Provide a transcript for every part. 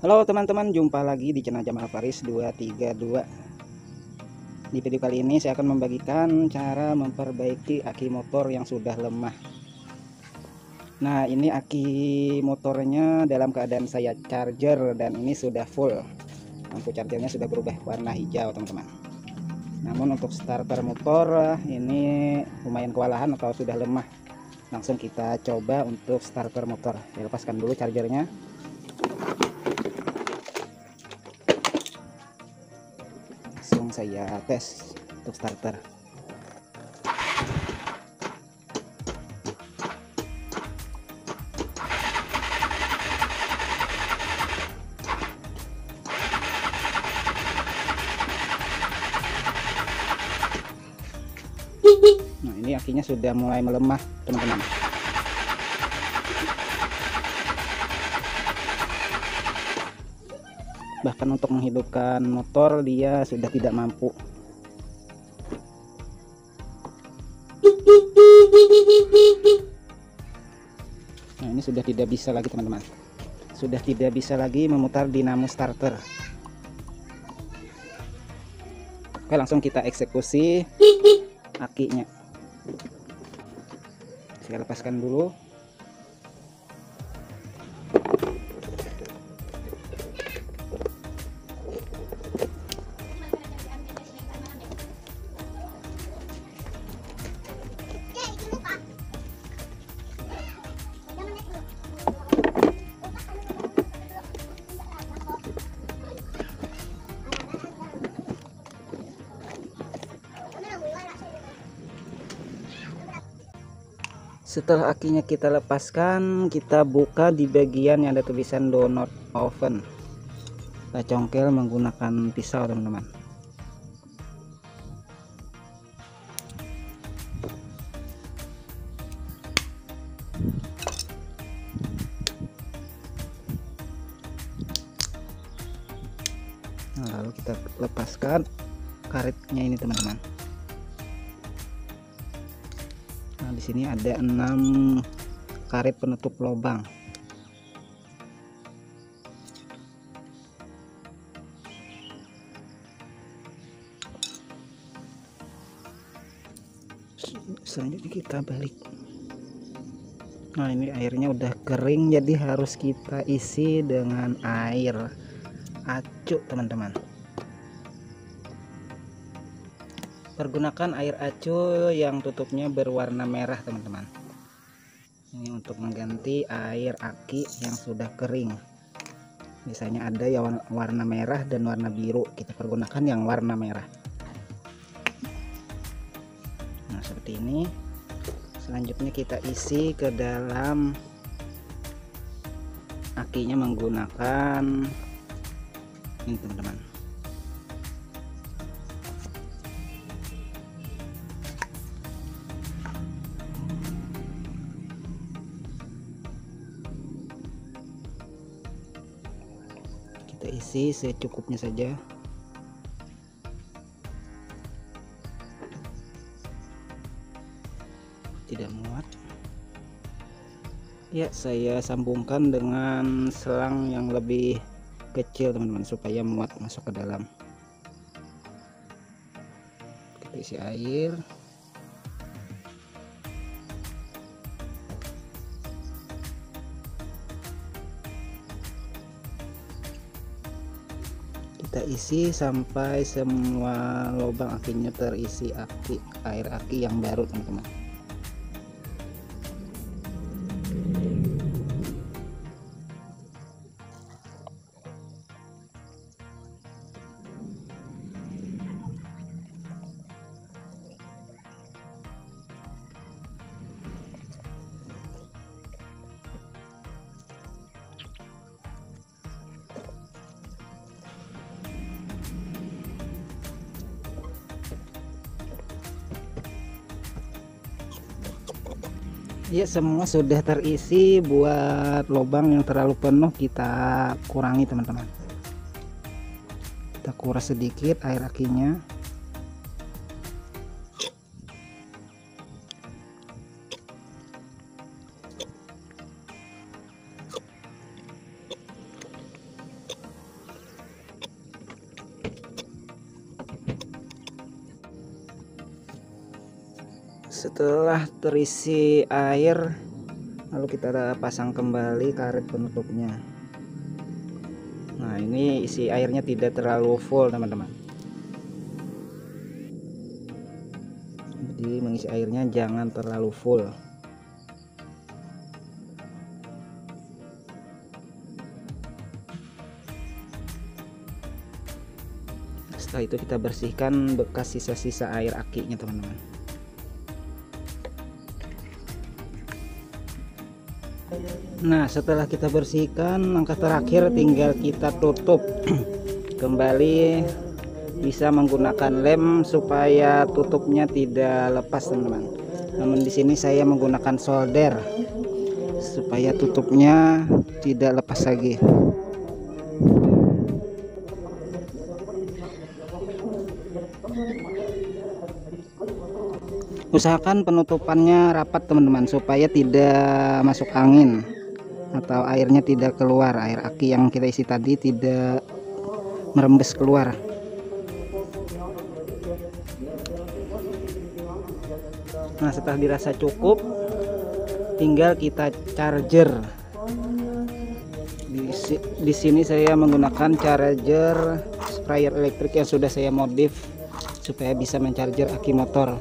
Halo teman-teman, jumpa lagi di channel Jamal Faris 232. Di video kali ini saya akan membagikan cara memperbaiki aki motor yang sudah lemah. Nah, ini aki motornya dalam keadaan saya charger dan ini sudah full. Lampu chargernya sudah berubah warna hijau teman-teman. Namun untuk starter motor ini lumayan kewalahan atau sudah lemah. Langsung kita coba untuk starter motor. Saya lepaskan dulu chargernya. Saya tes untuk starter. Nah, ini akinya sudah mulai melemah teman-teman. Bahkan untuk menghidupkan motor dia sudah tidak mampu. Nah, ini sudah tidak bisa lagi teman-teman. Sudah tidak bisa lagi memutar dinamo starter. Oke, langsung kita eksekusi akinya. Saya lepaskan dulu. Setelah akinya kita lepaskan, kita buka di bagian yang ada tulisan "Do Not Open". Kita congkel menggunakan pisau, teman-teman. Nah, lalu kita lepaskan karetnya ini, teman-teman. Nah, di sini ada 6 karet penutup lubang. Selanjutnya kita balik. Nah, ini airnya udah kering, jadi harus kita isi dengan air acu teman-teman. Pergunakan air acu yang tutupnya berwarna merah teman-teman. Ini untuk mengganti air aki yang sudah kering. Biasanya ada ya warna merah dan warna biru. Kita pergunakan yang warna merah. Nah, seperti ini. Selanjutnya kita isi ke dalam akinya menggunakan ini teman-teman. Kita isi secukupnya saja. Tidak muat. Ya, saya sambungkan dengan selang yang lebih kecil teman-teman supaya muat masuk ke dalam. Kita isi air. Kita isi sampai semua lubang akinya terisi air aki yang baru teman-teman. Ya, semua sudah terisi. Buat lubang yang terlalu penuh kita kurangi teman-teman. Kita kuras sedikit air akinya. Setelah terisi air, lalu kita pasang kembali karet penutupnya. Nah, ini isi airnya tidak terlalu full, teman-teman. Jadi mengisi airnya jangan terlalu full. Setelah itu kita bersihkan bekas sisa-sisa air akinya, teman-teman. Nah, setelah kita bersihkan, langkah terakhir tinggal kita tutup kembali, bisa menggunakan lem supaya tutupnya tidak lepas, teman-teman. Namun di sini saya menggunakan solder supaya tutupnya tidak lepas lagi. Usahakan penutupannya rapat, teman-teman, supaya tidak masuk angin atau airnya tidak keluar. Air aki yang kita isi tadi tidak merembes keluar. Nah, setelah dirasa cukup, tinggal kita charger. Di sini saya menggunakan charger sprayer elektrik yang sudah saya modif supaya bisa mencarger aki motor.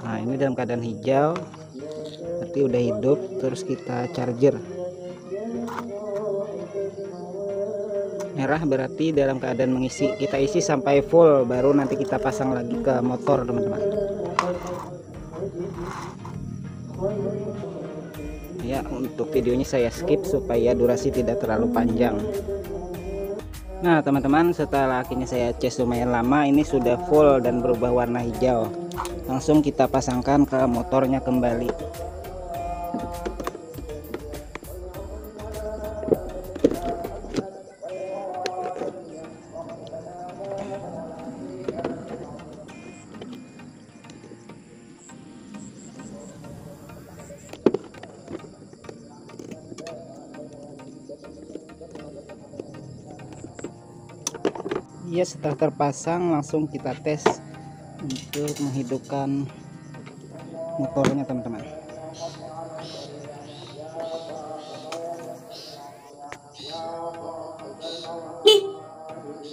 Nah, ini dalam keadaan hijau, berarti udah hidup. Terus kita charger. Merah berarti dalam keadaan mengisi. Kita isi sampai full, baru nanti kita pasang lagi ke motor, teman-teman. Ya, untuk videonya saya skip supaya durasi tidak terlalu panjang. Nah, teman-teman, setelah akinya saya cas lumayan lama, ini sudah full dan berubah warna hijau. Langsung kita pasangkan ke motornya kembali. Ya, setelah terpasang langsung kita tes untuk menghidupkan motornya, teman-teman.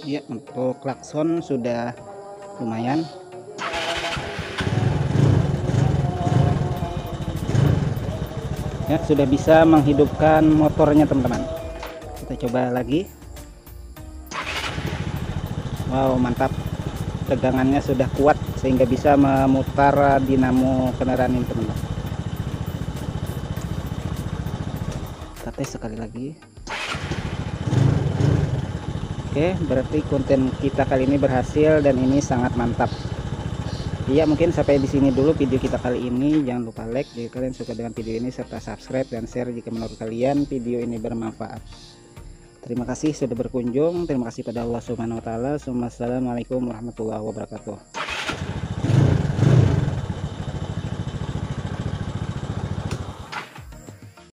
Ya, untuk klakson sudah lumayan. Ya, sudah bisa menghidupkan motornya, teman-teman. Kita coba lagi. Wow, mantap. Tegangannya sudah kuat sehingga bisa memutar dinamo kendaraan ini, teman-teman. Kita tes sekali lagi. Oke, berarti konten kita kali ini berhasil dan ini sangat mantap. Iya, mungkin sampai di sini dulu video kita kali ini. Jangan lupa like jika kalian suka dengan video ini, serta subscribe dan share jika menurut kalian video ini bermanfaat. Terima kasih sudah berkunjung. Terima kasih pada Allah Subhanahu wa taala. Assalamualaikum warahmatullahi wabarakatuh.